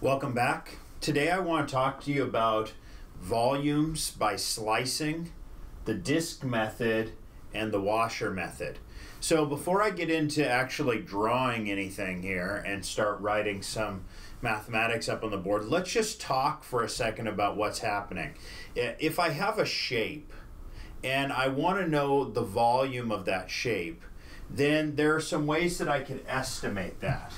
Welcome back. Today I want to talk to you about volumes by slicing, the disc method, and the washer method. So before I get into actually drawing anything here and start writing some mathematics up on the board, let's just talk for a second about what's happening. If I have a shape and I want to know the volume of that shape, then there are some ways that I can estimate that.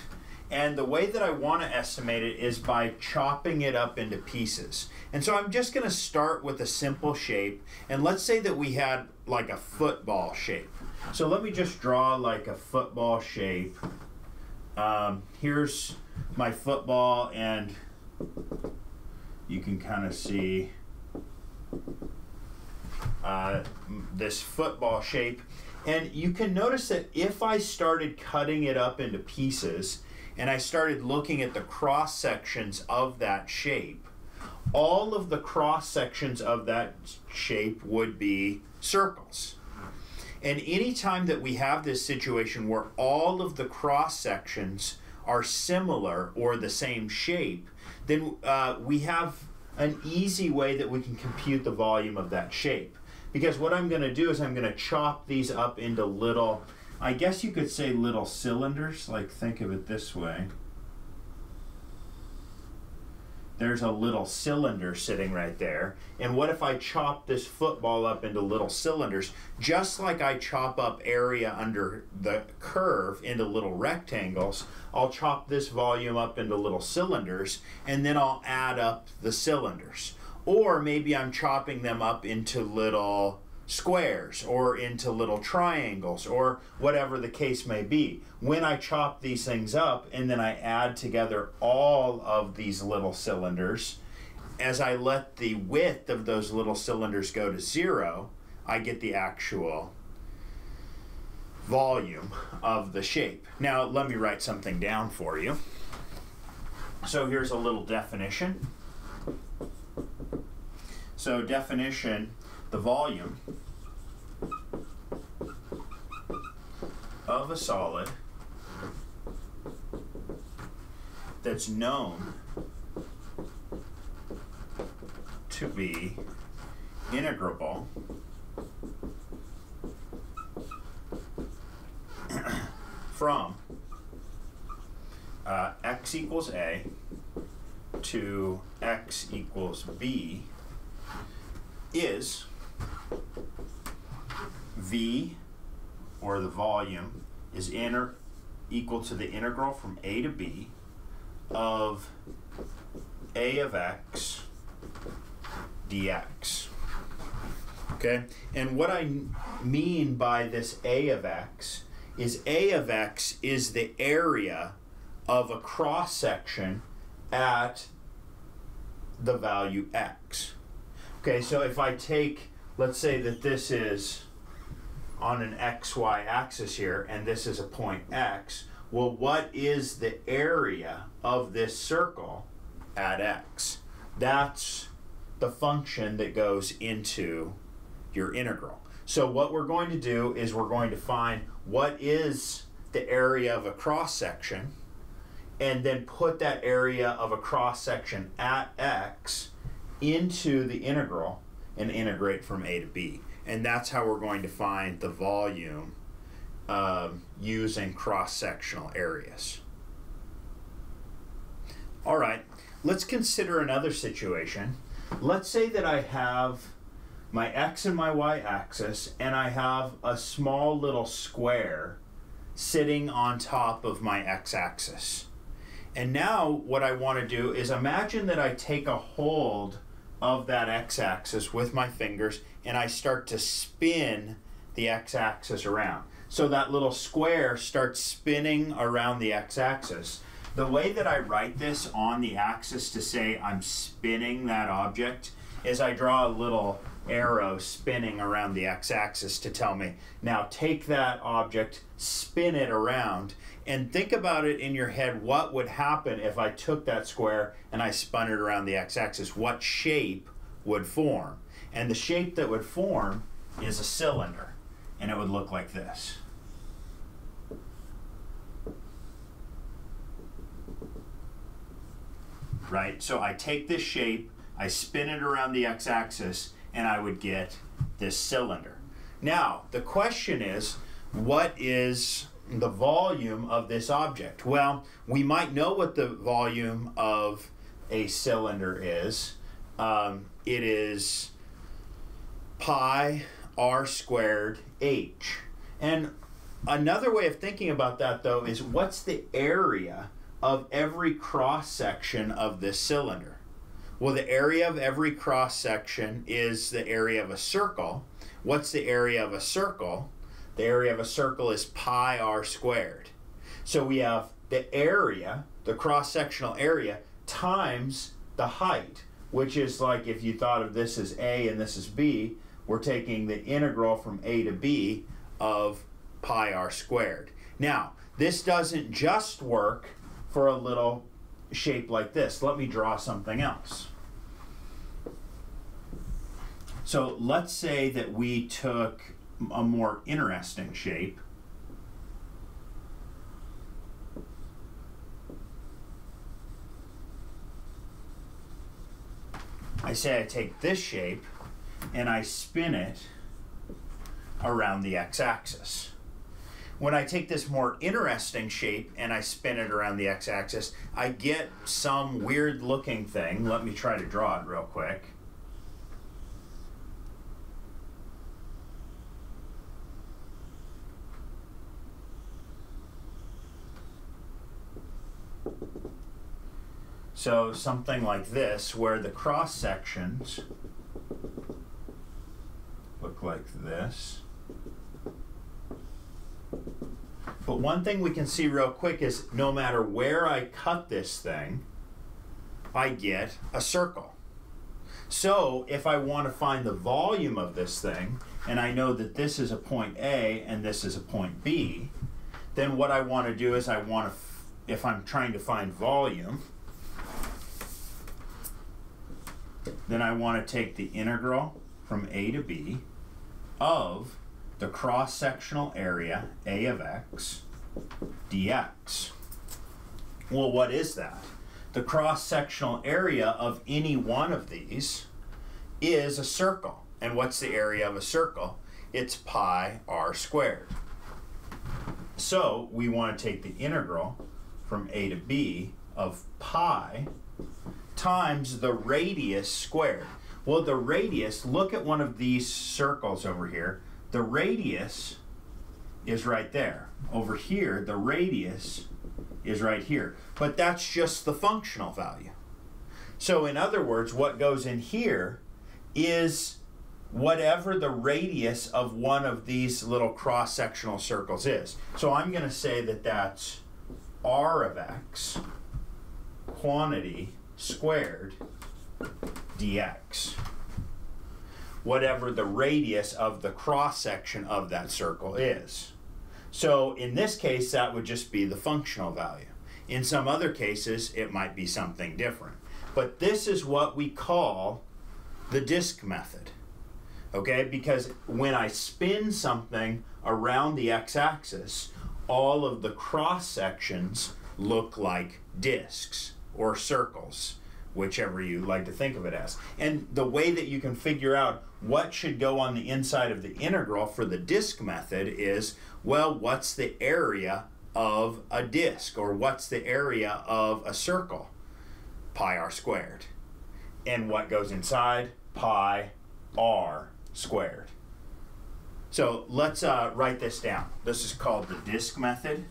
And the way that I want to estimate it is by chopping it up into pieces. And so I'm just going to start with a simple shape. And let's say that we had like a football shape. So let me just draw like a football shape. Here's my football, and you can kind of see this football shape. And you can notice that if I started cutting it up into pieces, and I started looking at the cross sections of that shape, all of the cross sections of that shape would be circles. And any time that we have this situation where all of the cross sections are similar or the same shape, then we have an easy way that we can compute the volume of that shape. Because what I'm going to do is I'm going to chop these up into little, I guess you could say little cylinders, like think of it this way. There's a little cylinder sitting right there. And what if I chop this football up into little cylinders, just like I chop up area under the curve into little rectangles? I'll chop this volume up into little cylinders, and then I'll add up the cylinders. Or maybe I'm chopping them up into little squares or into little triangles or whatever the case may be. When I chop these things up and then I add together all of these little cylinders, as I let the width of those little cylinders go to zero, I get the actual volume of the shape. Now let me write something down for you. So here's a little definition. So definition: the volume of a solid that's known to be integrable from x equals a to x equals b is V, or the volume, is equal to the integral from a to b of a of x dx. Okay, and what I mean by this a of x is the area of a cross section at the value x. Okay, so if I take, let's say that this is on an xy axis here, and this is a point x, well, what is the area of this circle at x? That's the function that goes into your integral. So what we're going to do is we're going to find what is the area of a cross section, and then put that area of a cross section at x into the integral and integrate from a to b. And that's how we're going to find the volume using cross-sectional areas. All right, let's consider another situation. Let's say that I have my x and my y-axis, and I have a small little square sitting on top of my x-axis. And now what I want to do is imagine that I take a hold of that x-axis with my fingers and I start to spin the x-axis around. So that little square starts spinning around the x-axis. The way that I write this on the axis to say I'm spinning that object is I draw a little arrow spinning around the x-axis to tell me, now take that object, spin it around, and think about it in your head. What would happen if I took that square and I spun it around the x-axis? What shape would form? And the shape that would form is a cylinder, and it would look like this. right? So I take this shape, I spin it around the x-axis, and I would get this cylinder. Now, the question is, what is the volume of this object? Well, we might know what the volume of a cylinder is. It is pi r squared h. And another way of thinking about that, though, is what's the area of every cross-section of this cylinder? Well, the area of every cross-section is the area of a circle. What's the area of a circle? The area of a circle is pi r squared. So we have the area, the cross-sectional area, times the height, which is like if you thought of this as a and this is b, we're taking the integral from a to b of pi r squared. Now, this doesn't just work for a little shape like this. Let me draw something else. So let's say that we took a more interesting shape. I say I take this shape and I spin it around the x-axis. When I take this more interesting shape and I spin it around the x-axis, I get some weird looking thing. Let me try to draw it real quick. So something like this, where the cross sections look like this. But one thing we can see real quick is no matter where I cut this thing, I get a circle. So if I want to find the volume of this thing, and I know that this is a point A and this is a point B, then what I want to do is I want to, if I'm trying to find volume, then I want to take the integral from a to b of the cross-sectional area, a of x, dx. Well, what is that? The cross-sectional area of any one of these is a circle. And what's the area of a circle? It's pi r squared. So we want to take the integral from a to b of pi times the radius squared. Well, the radius, look at one of these circles over here. The radius is right there. Over here, the radius is right here. But that's just the functional value. So in other words, what goes in here is whatever the radius of one of these little cross-sectional circles is. So I'm going to say that that's r of x quantity squared dx. Whatever the radius of the cross-section of that circle is. So in this case, that would just be the functional value. In some other cases, it might be something different. But this is what we call the disk method, okay? Because when I spin something around the x-axis, all of the cross-sections look like disks or circles, whichever you like to think of it as. And the way that you can figure out what should go on the inside of the integral for the disk method is, well, what's the area of a disk, or what's the area of a circle? Pi r squared. And what goes inside? Pi r squared. So let's write this down. This is called the disk method.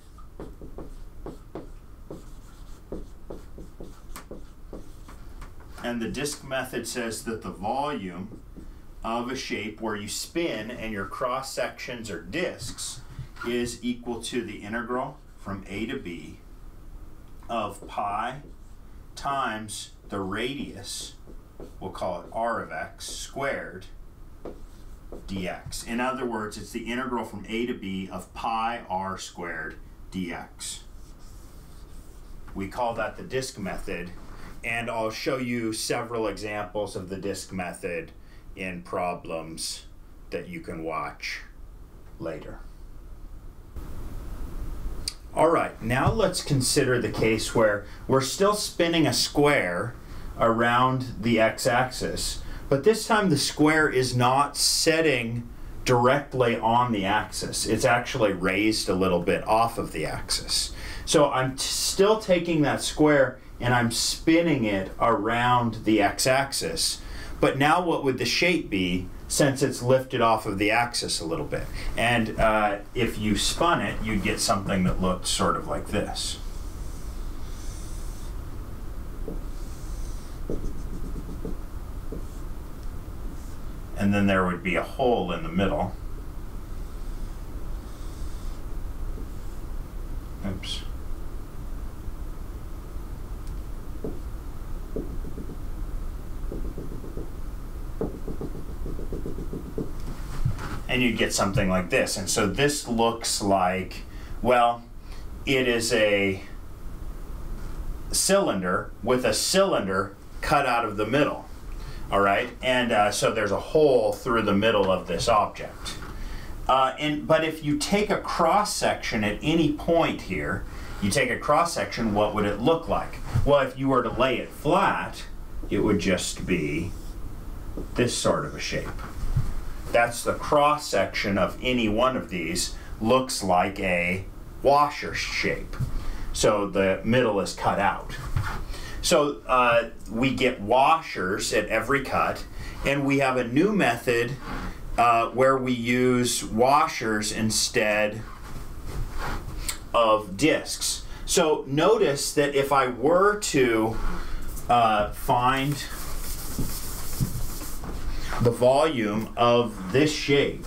And the disk method says that the volume of a shape where you spin and your cross sections are disks is equal to the integral from a to b of pi times the radius, we'll call it r of x squared, dx. In other words, it's the integral from a to b of pi r squared dx. We call that the disk method. And I'll show you several examples of the disk method in problems that you can watch later. All right, now let's consider the case where we're still spinning a square around the x-axis, but this time the square is not setting directly on the axis. It's actually raised a little bit off of the axis. So I'm still taking that square and I'm spinning it around the x-axis, but now what would the shape be since it's lifted off of the axis a little bit? And if you spun it, you'd get something that looked sort of like this. And then there would be a hole in the middle. Oops. And you'd get something like this. And so this looks like, well, it is a cylinder with a cylinder cut out of the middle. All right, and so there's a hole through the middle of this object. But if you take a cross-section at any point here, you take a cross-section, what would it look like? Well, if you were to lay it flat, it would just be this sort of a shape. That's the cross-section of any one of these, looks like a washer shape. So the middle is cut out. So we get washers at every cut, and we have a new method where we use washers instead of discs. So notice that if I were to find the volume of this shape,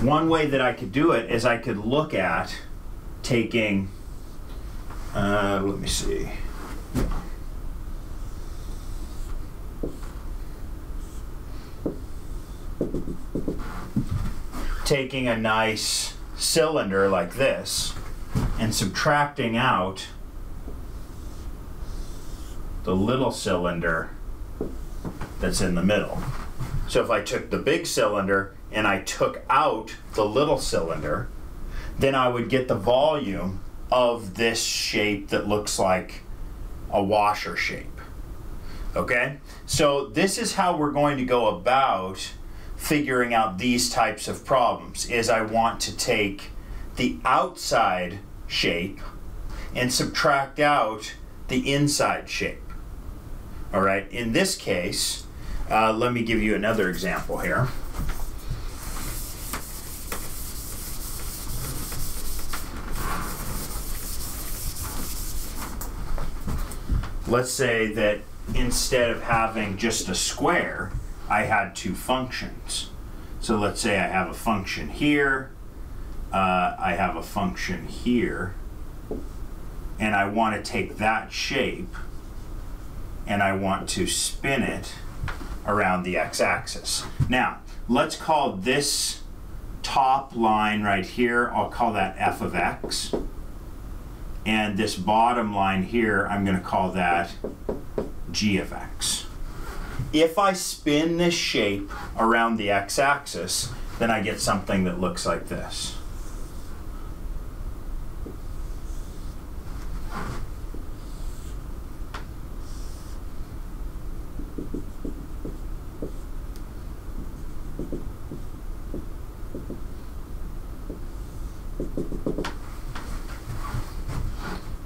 one way that I could do it is I could look at taking, let me see. Taking a nice cylinder like this and subtracting out the little cylinder that's in the middle. So if I took the big cylinder and I took out the little cylinder, then I would get the volume of this shape that looks like a washer shape. Okay, so this is how we're going to go about figuring out these types of problems. Is I want to take the outside shape and subtract out the inside shape. All right, in this case, let me give you another example here. Let's say that instead of having just a square, I had two functions. So let's say I have a function here, I have a function here, and I want to take that shape and I want to spin it around the x-axis. Now, let's call this top line right here, I'll call that f of x, and this bottom line here, I'm going to call that g of x. If I spin this shape around the x-axis, then I get something that looks like this.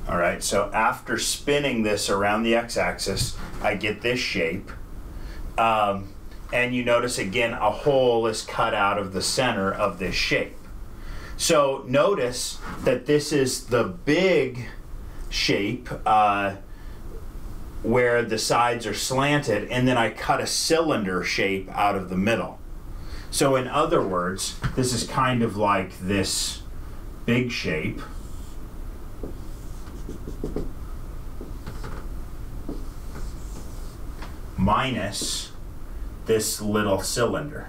All right, so after spinning this around the x-axis, I get this shape. And you notice again a hole is cut out of the center of this shape. So notice that this is the big shape where the sides are slanted, and then I cut a cylinder shape out of the middle. So in other words, this is kind of like this big shape. Minus this little cylinder.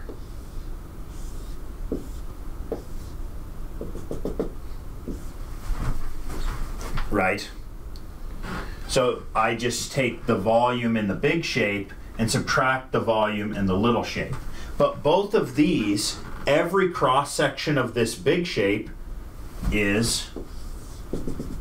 Right? So I just take the volume in the big shape and subtract the volume in the little shape. But both of these, every cross section of this big shape is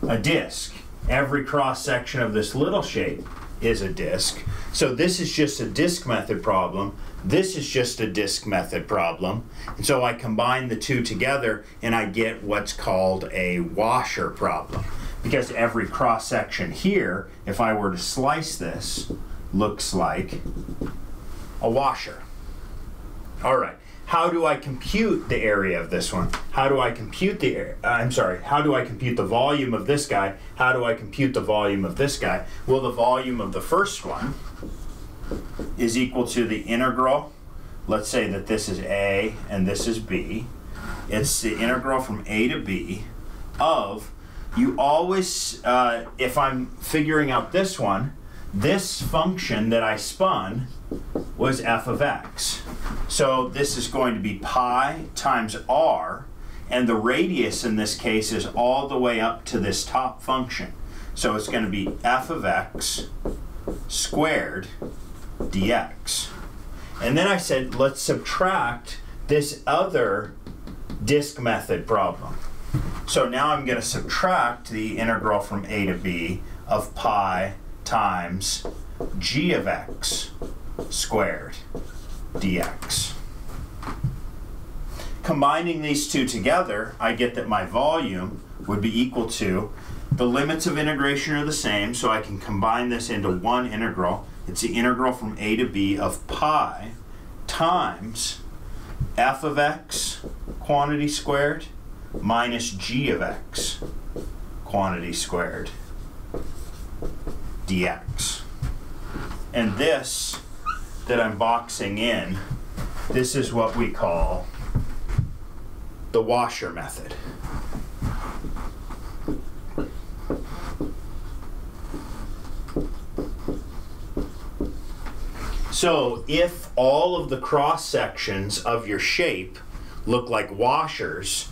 a disk. Every cross section of this little shape is a disk. So this is just a disk method problem. This is just a disk method problem. And so I combine the two together and I get what's called a washer problem. Because every cross section here, if I were to slice this, looks like a washer. All right, how do I compute the area of this one? How do I compute how do I compute the volume of this guy? How do I compute the volume of this guy? Well, the volume of the first one is equal to the integral. Let's say that this is A and this is B. It's the integral from A to B of, you always, if I'm figuring out this one, this function that I spun was f of x. So this is going to be pi times r, and the radius in this case is all the way up to this top function. So it's going to be f of x squared dx. And then I said, let's subtract this other disk method problem. So now I'm going to subtract the integral from a to b of pi times g of x squared dx. Combining these two together, I get that my volume would be equal to, the limits of integration are the same, so I can combine this into one integral. It's the integral from a to b of pi times f of x quantity squared minus g of x quantity squared dx. And this that I'm boxing in, this is what we call the washer method. So if all of the cross sections of your shape look like washers,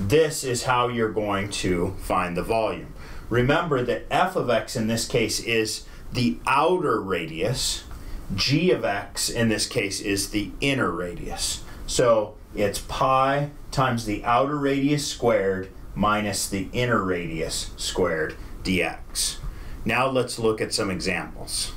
this is how you're going to find the volume. Remember that f of x in this case is the outer radius. G of x in this case is the inner radius. So it's pi times the outer radius squared minus the inner radius squared dx. Now let's look at some examples.